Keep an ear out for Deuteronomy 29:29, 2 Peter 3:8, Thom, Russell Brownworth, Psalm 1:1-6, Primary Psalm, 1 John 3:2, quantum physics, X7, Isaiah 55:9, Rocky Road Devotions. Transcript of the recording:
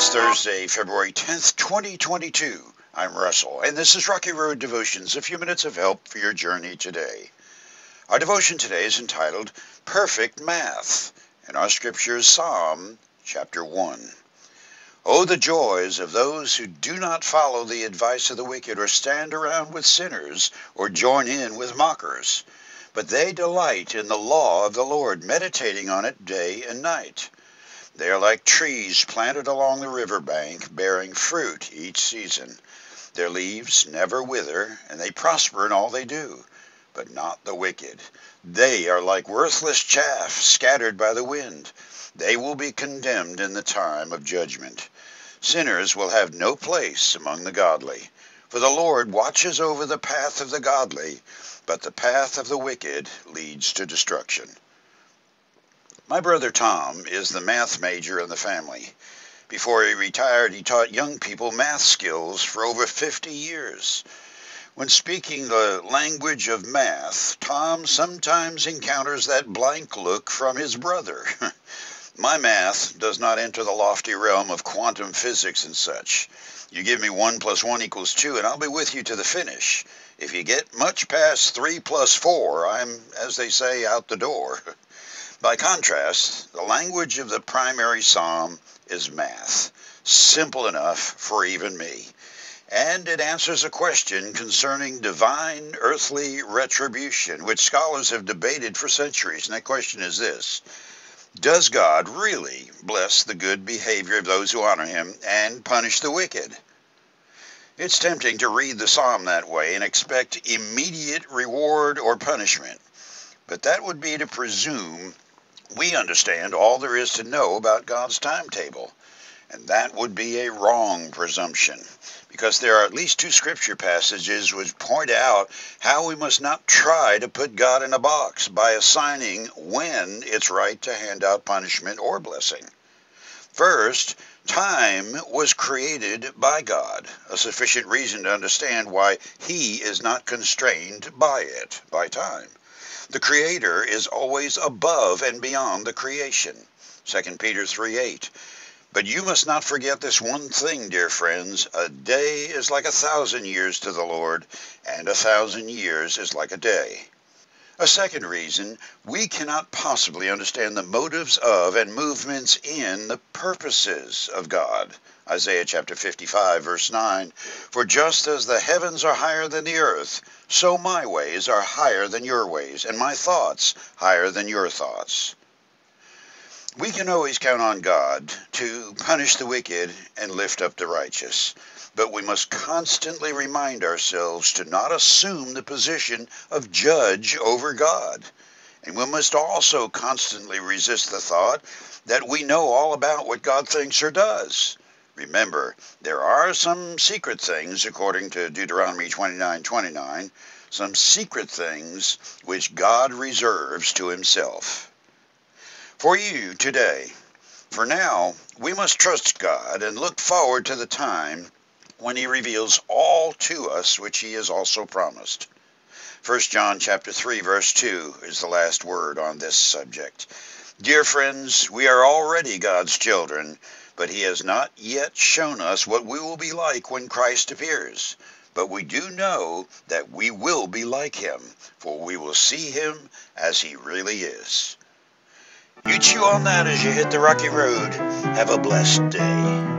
It's Thursday, February 10th, 2022. I'm Russell, and this is Rocky Road Devotions, a few minutes of help for your journey today. Our devotion today is entitled, Perfect Math, and our scripture is Psalm chapter 1. Oh, the joys of those who do not follow the advice of the wicked, or stand around with sinners, or join in with mockers. But they delight in the law of the Lord, meditating on it day and night. They are like trees planted along the riverbank, bearing fruit each season. Their leaves never wither, and they prosper in all they do, but not the wicked. They are like worthless chaff scattered by the wind. They will be condemned in the time of judgment. Sinners will have no place among the godly, for the Lord watches over the path of the godly, but the path of the wicked leads to destruction. My brother Tom is the math major in the family. Before he retired, he taught young people math skills for over 50 years. When speaking the language of math, Tom sometimes encounters that blank look from his brother. My math does not enter the lofty realm of quantum physics and such. You give me 1 + 1 = 2, and I'll be with you to the finish. If you get much past 3 + 4, I'm, as they say, out the door. By contrast, the language of the primary psalm is math, simple enough for even me, and it answers a question concerning divine earthly retribution, which scholars have debated for centuries, and that question is this: does God really bless the good behavior of those who honor him and punish the wicked? It's tempting to read the psalm that way and expect immediate reward or punishment, but that would be to presume we understand all there is to know about God's timetable, and that would be a wrong presumption, because there are at least 2 scripture passages which point out how we must not try to put God in a box by assigning when it's right to hand out punishment or blessing. First, time was created by God, a sufficient reason to understand why he is not constrained by it, by time. The Creator is always above and beyond the creation, 2 Peter 3:8. But you must not forget this one thing, dear friends. A day is like 1,000 years to the Lord, and 1,000 years is like a day. A second reason, we cannot possibly understand the motives of and movements in the purposes of God. Isaiah chapter 55, verse 9, for just as the heavens are higher than the earth, so my ways are higher than your ways, and my thoughts higher than your thoughts. We can always count on God to punish the wicked and lift up the righteous, but we must constantly remind ourselves to not assume the position of judge over God. And we must also constantly resist the thought that we know all about what God thinks or does. Remember, there are some secret things, according to Deuteronomy 29:29, some secret things which God reserves to himself. For you today, for now, we must trust God and look forward to the time when he reveals all to us which he has also promised. 1 John chapter 3, verse 2 is the last word on this subject. Dear friends, we are already God's children, but he has not yet shown us what we will be like when Christ appears. But we do know that we will be like him, for we will see him as he really is. You chew on that as you hit the rocky road. Have a blessed day.